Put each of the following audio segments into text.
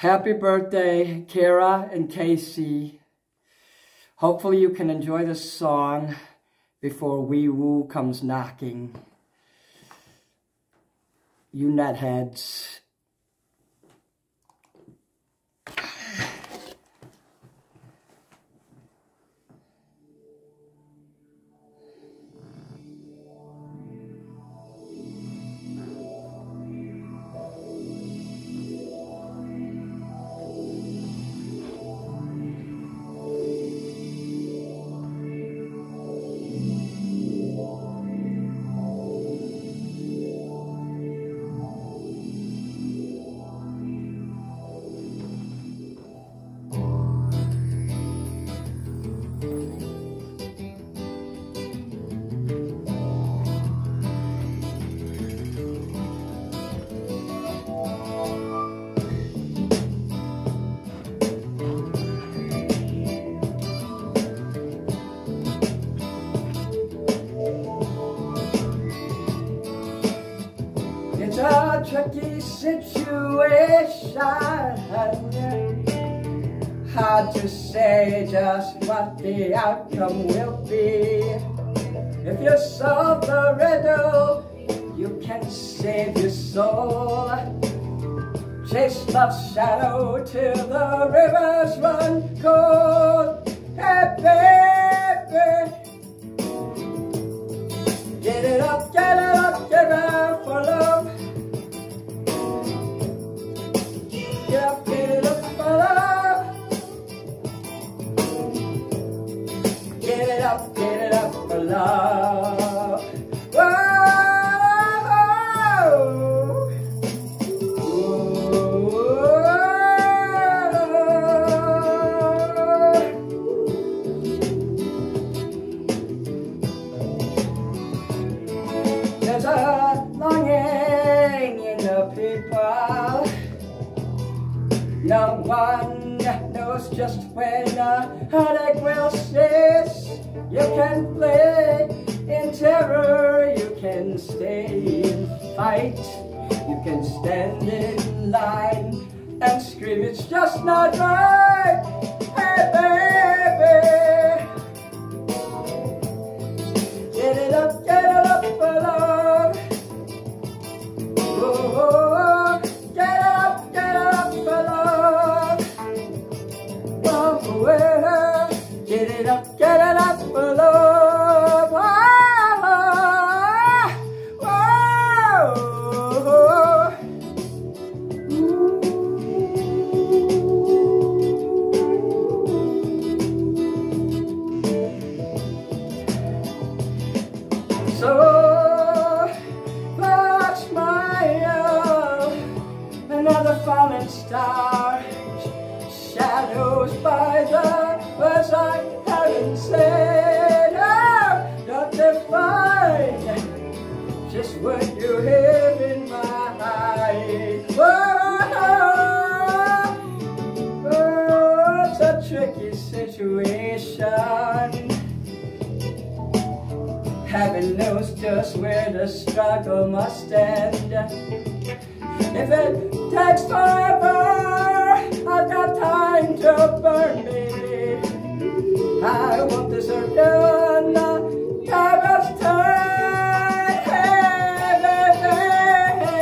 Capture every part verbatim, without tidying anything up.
Happy birthday, Kira and Kacey. Hopefully you can enjoy this song before Wee Woo comes knocking. You nutheads. A tricky situation, hard to say just what the outcome will be. If you solve the riddle, you can save your soul. Chase love's shadow till the rivers run cold. Hey baby, get it up, get it up, get up for love. Get it up for love. Whoa. Whoa. There's a longing in the people. No one knows just when a heartache will cease. You can play in terror, you can stay in fight, you can stand in line and scream, it's just not right. Hey baby, get it up, get it up for love. Oh, get it up, get it up for love. Oh, well, get it up, get it up for love. Whoa, whoa, whoa. Ooh. So that's my love, another falling star, shadows by the wayside. Said, oh, don't define just what you have in mind. Whoa, oh, it's a tricky situation. Heaven knows just where the struggle must end. If it takes forever, I've got time to burn me. I won't deserve your love tonight. Hey, baby,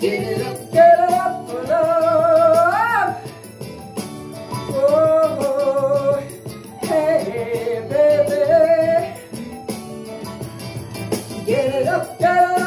get it up, get it up for love. Oh, hey, baby, get it up, get it up.